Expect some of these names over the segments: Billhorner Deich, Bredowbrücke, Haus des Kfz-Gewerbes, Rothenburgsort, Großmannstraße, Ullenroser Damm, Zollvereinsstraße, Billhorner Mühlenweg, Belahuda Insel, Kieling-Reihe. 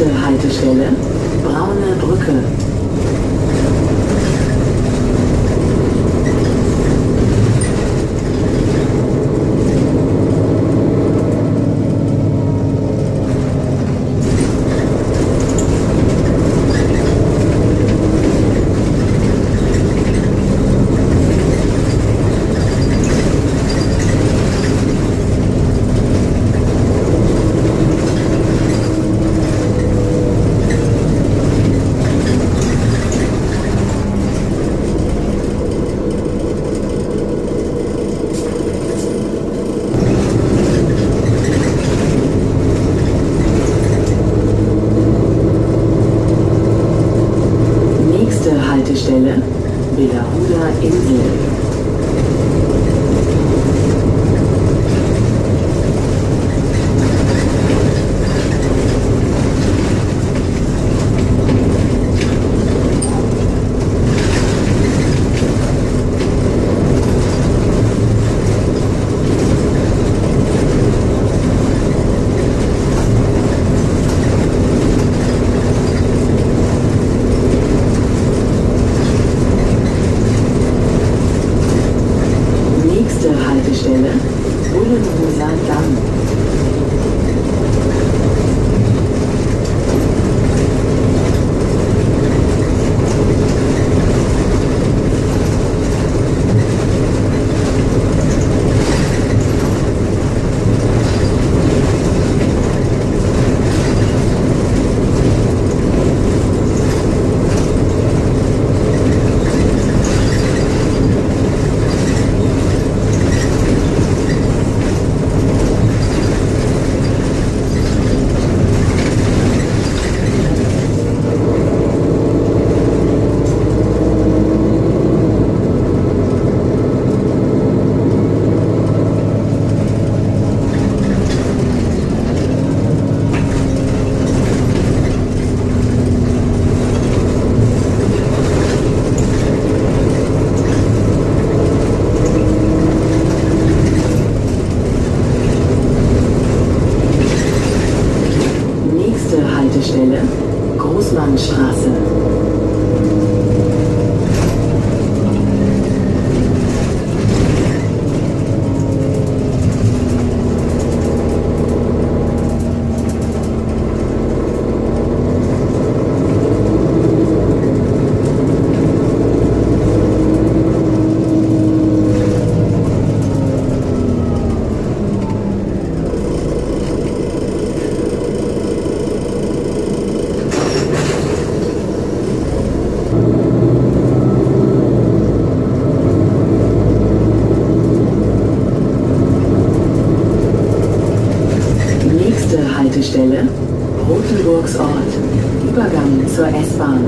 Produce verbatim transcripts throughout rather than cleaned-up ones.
Nächste Haltestelle, Braune Brücke. Haltestelle Belahuda Insel. Haltestelle Ullenroser Damm. Haltestelle Großmannstraße. Haltestelle Rothenburgsort, Übergang zur S-Bahn.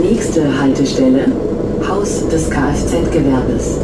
Nächste Haltestelle Haus des Kfz-Gewerbes.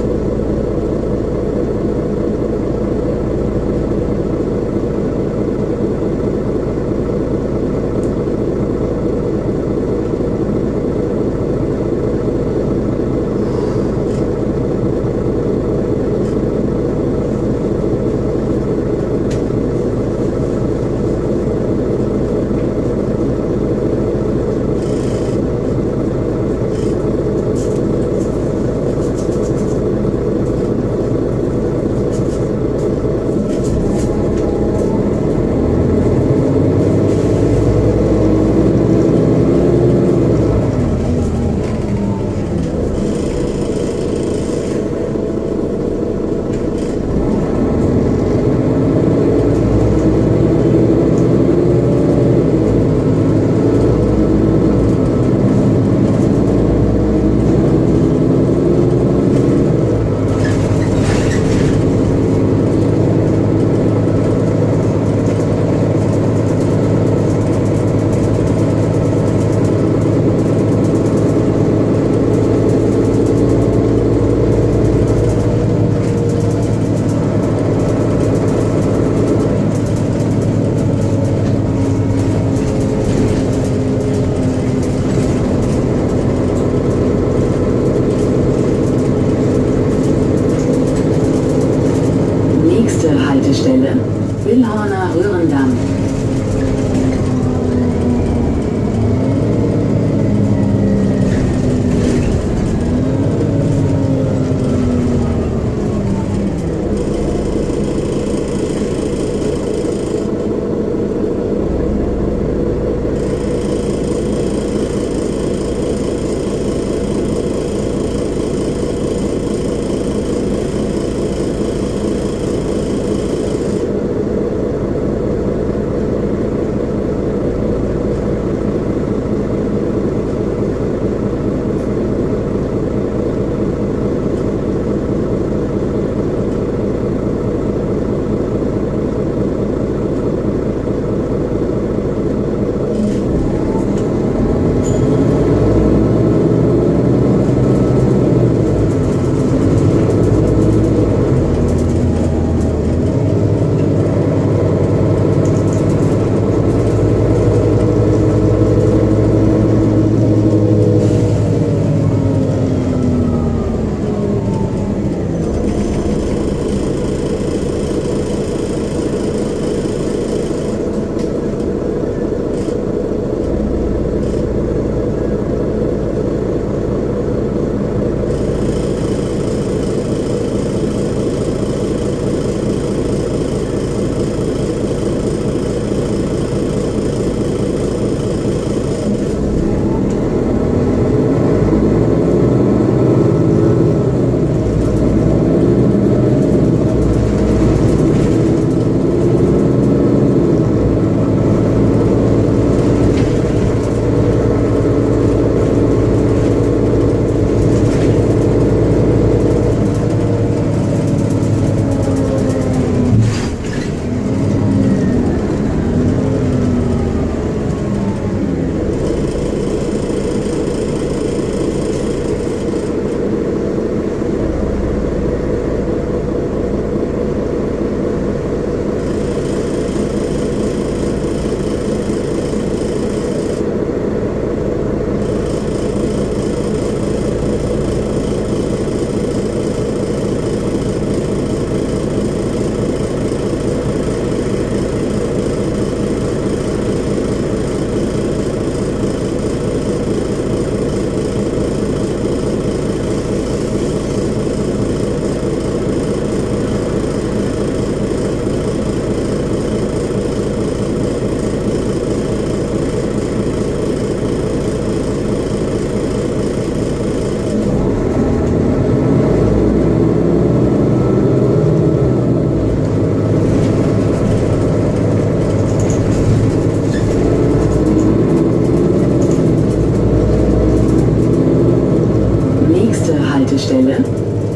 Haltestelle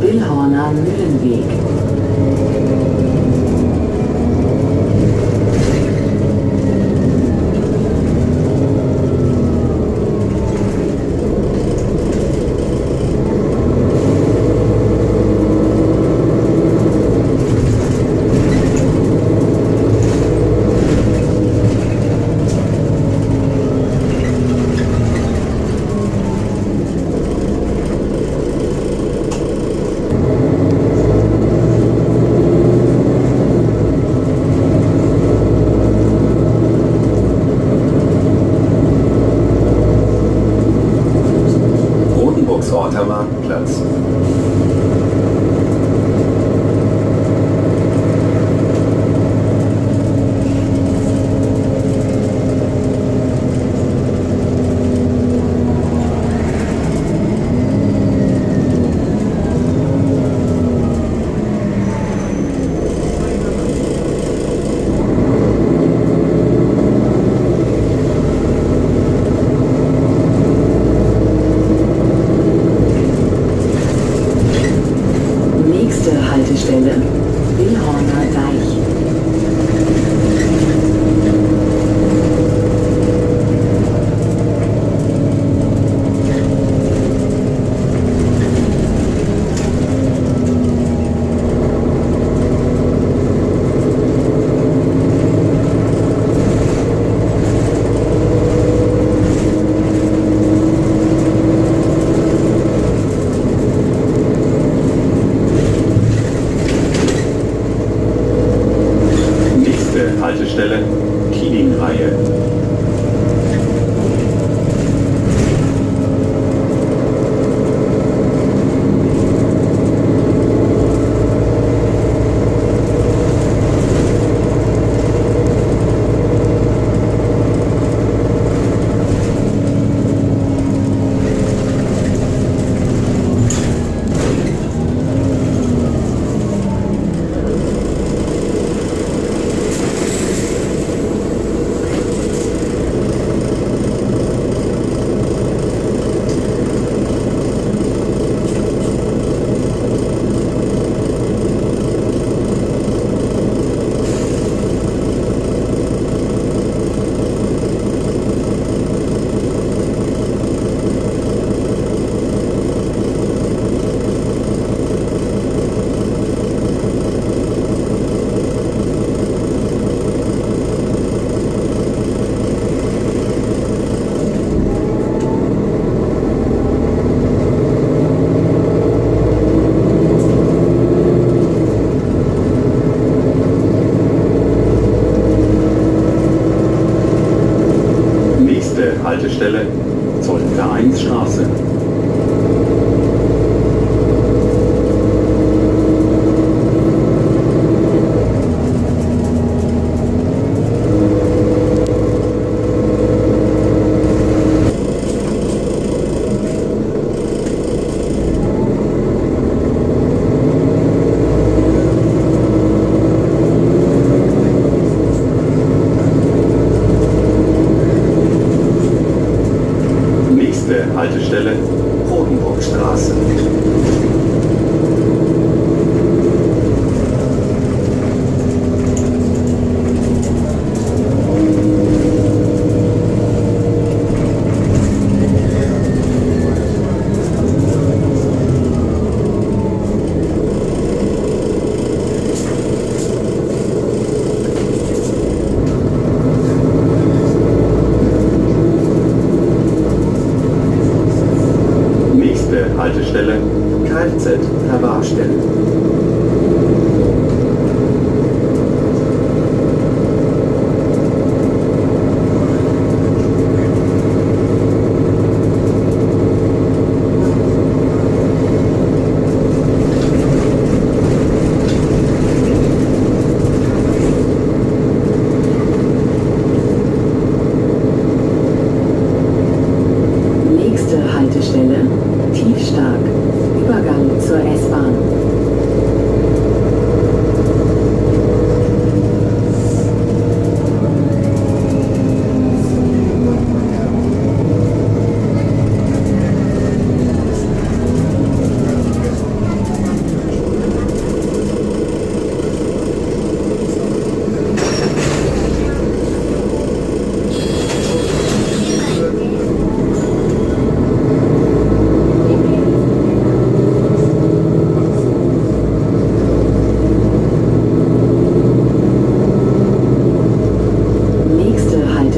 Billhorner Mühlenweg. Rothenburgsorter Marktplatz. Haltestelle Billhorner Deich. Haltestelle Kieling-Reihe. Haltestelle Zollvereinsstraße. Haltestelle Bredowbrücke. Haltestelle Kfz-Gewerbestelle. Nächste Haltestelle Tiefstark, Übergang zur S-Bahn.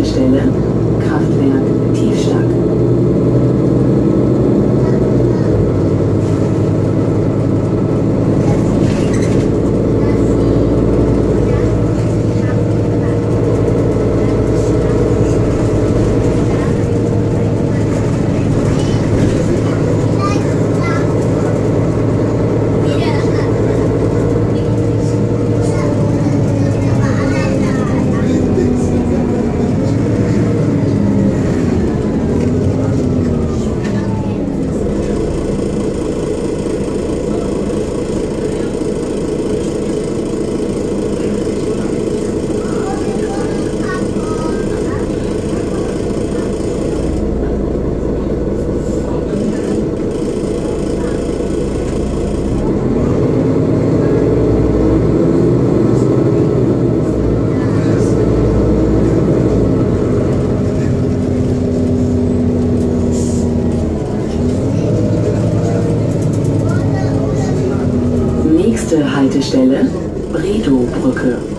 Haltestelle Kraftwerk Tiefschlag. Haltestelle Bredowbrücke.